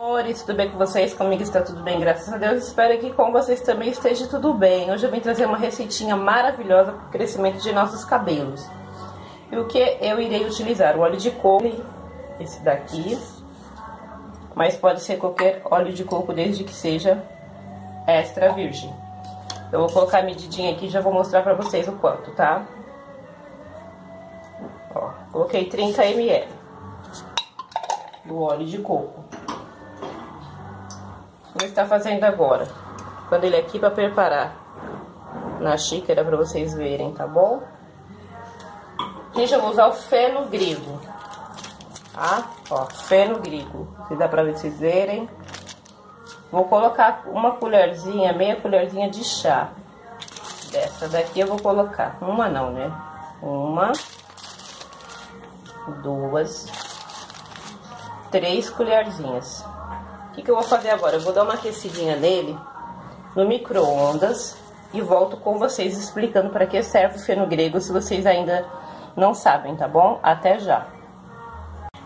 Oi, tudo bem com vocês? Comigo está tudo bem, graças a Deus. Espero que com vocês também esteja tudo bem. Hoje eu vim trazer uma receitinha maravilhosa para o crescimento de nossos cabelos. E o que eu irei utilizar? O óleo de coco, esse daqui, mas pode ser qualquer óleo de coco, desde que seja extra virgem. Eu vou colocar a medidinha aqui e já vou mostrar para vocês o quanto, tá? Ó, coloquei 30 ml do óleo de coco. Vou estar fazendo agora, quando ele aqui, para preparar na xícara para vocês verem, tá bom? Gente, eu vou usar o feno grego, tá? Ó, feno grego, se dá para vocês verem. Vou colocar uma colherzinha, meia colherzinha de chá. Dessa daqui eu vou colocar, uma não, né? Uma, duas, três colherzinhas. O que eu vou fazer agora? Eu vou dar uma aquecidinha nele no micro-ondas e volto com vocês explicando para que serve o feno grego, se vocês ainda não sabem, tá bom? Até já!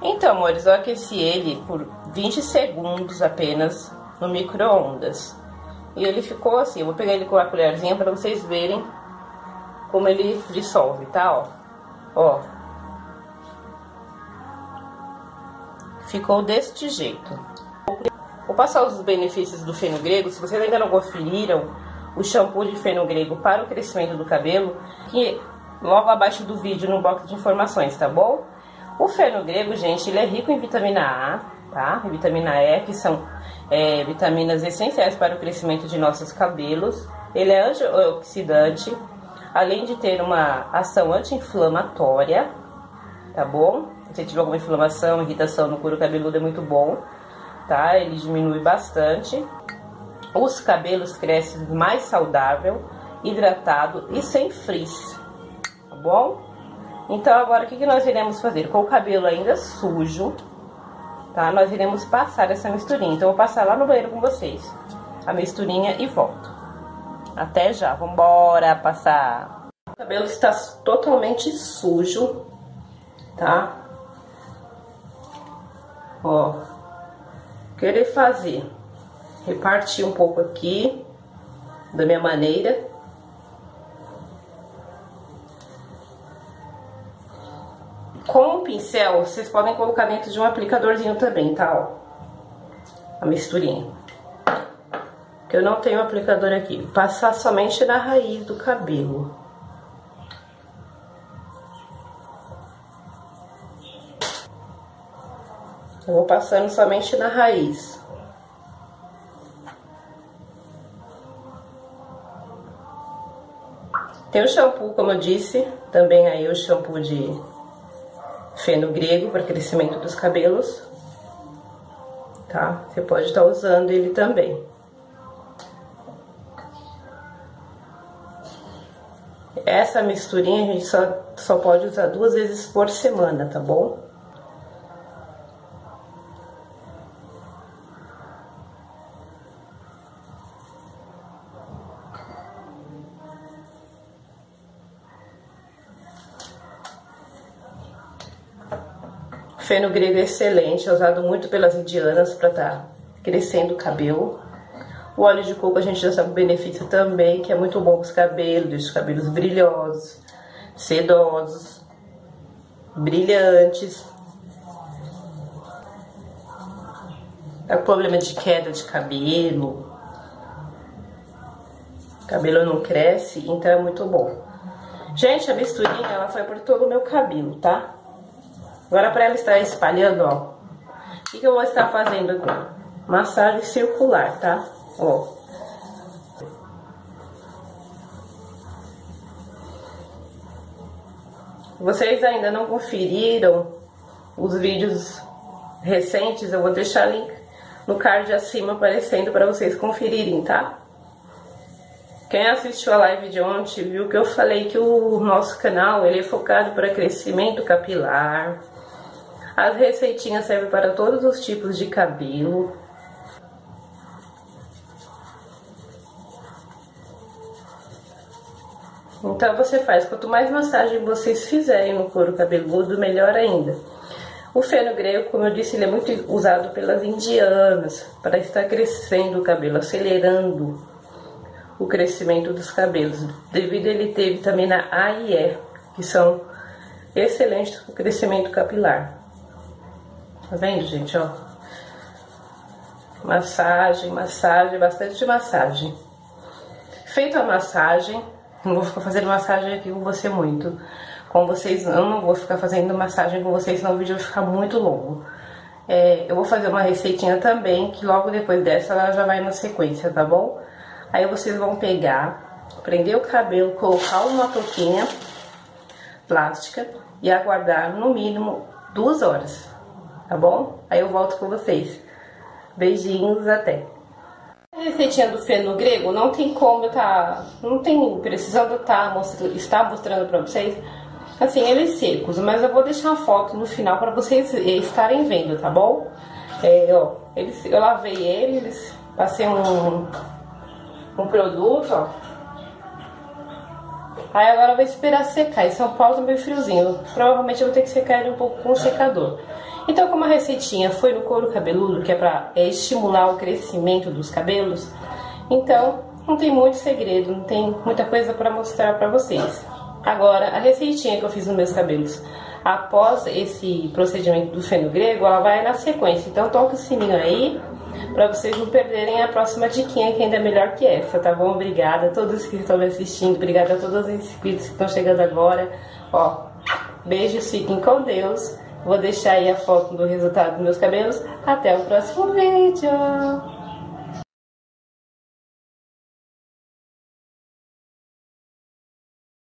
Então, amores, eu aqueci ele por 20 segundos apenas no micro-ondas. E ele ficou assim, eu vou pegar ele com a colherzinha para vocês verem como ele dissolve, tá? Ó, ó. Ficou deste jeito. Vou passar os benefícios do feno grego. Se vocês ainda não conferiram o shampoo de feno grego para o crescimento do cabelo, que logo abaixo do vídeo no box de informações, tá bom? O feno grego, gente, ele é rico em vitamina A, tá? E vitamina E, que são vitaminas essenciais para o crescimento de nossos cabelos. Ele é antioxidante, além de ter uma ação anti-inflamatória, tá bom? Se tiver alguma inflamação, irritação no couro cabeludo, é muito bom. Tá? Ele diminui bastante, os cabelos crescem mais saudável, hidratado e sem frizz, tá bom? Então agora o que nós iremos fazer? Com o cabelo ainda sujo, tá? Nós iremos passar essa misturinha, então eu vou passar lá no banheiro com vocês a misturinha e volto. Até já, vambora passar! O cabelo está totalmente sujo, tá? Ó. Querer fazer, repartir um pouco aqui, da minha maneira. Com o pincel, vocês podem colocar dentro de um aplicadorzinho também, tá? Ó, a misturinha. Que eu não tenho aplicador aqui. Passar somente na raiz do cabelo. Eu vou passando somente na raiz. Tem o shampoo, como eu disse, também aí o shampoo de feno grego para crescimento dos cabelos, tá? Você pode estar usando ele também. Essa misturinha a gente só pode usar 2 vezes por semana, tá bom? Feno grego é excelente, é usado muito pelas indianas para estar crescendo o cabelo. O óleo de coco a gente já sabe o benefício também, que é muito bom para os cabelos, deixa os cabelos brilhosos, sedosos, brilhantes. Tá com problema de queda de cabelo, o cabelo não cresce, então é muito bom. Gente, a misturinha ela foi por todo o meu cabelo, tá? Agora, para ela estar espalhando, ó, o que eu vou estar fazendo aqui? Massagem circular, tá? Ó. Vocês ainda não conferiram os vídeos recentes, eu vou deixar link no card acima aparecendo para vocês conferirem, tá? Quem assistiu a live de ontem viu que eu falei que o nosso canal ele é focado para crescimento capilar. As receitinhas servem para todos os tipos de cabelo. Então você faz, quanto mais massagem vocês fizerem no couro cabeludo, melhor ainda. O feno grego, como eu disse, ele é muito usado pelas indianas para estar crescendo o cabelo, acelerando o crescimento dos cabelos. Devido a ele teve também na A e E, que são excelentes para o crescimento capilar. Tá vendo, gente? Ó, massagem, massagem, bastante de massagem. Feito a massagem, não vou ficar fazendo massagem aqui com você muito. Com vocês, eu não vou ficar fazendo massagem com vocês, senão o vídeo vai ficar muito longo. Eu vou fazer uma receitinha também, que logo depois dessa ela já vai na sequência, tá bom? Aí vocês vão pegar, prender o cabelo, colocar uma touquinha plástica e aguardar no mínimo 2 horas, tá bom? Aí eu volto com vocês. Beijinhos, até! A receitinha do feno grego não tem como estar mostrando pra vocês. Assim, eles secos, mas eu vou deixar a foto no final para vocês estarem vendo, tá bom? Ó, eu lavei eles, passei um produto, ó. Aí agora eu vou esperar secar. Em São Paulo tá meio friozinho, provavelmente eu vou ter que secar ele um pouco com o secador. Então, como a receitinha foi no couro cabeludo, que é para estimular o crescimento dos cabelos, então não tem muito segredo, não tem muita coisa para mostrar para vocês. Agora, a receitinha que eu fiz nos meus cabelos após esse procedimento do feno grego, ela vai na sequência. Então toca o sininho aí pra vocês não perderem a próxima diquinha, que ainda é melhor que essa, tá bom? Obrigada a todos que estão me assistindo, obrigada a todos os inscritos que estão chegando agora. Ó, beijos, fiquem com Deus. Vou deixar aí a foto do resultado dos meus cabelos. Até o próximo vídeo!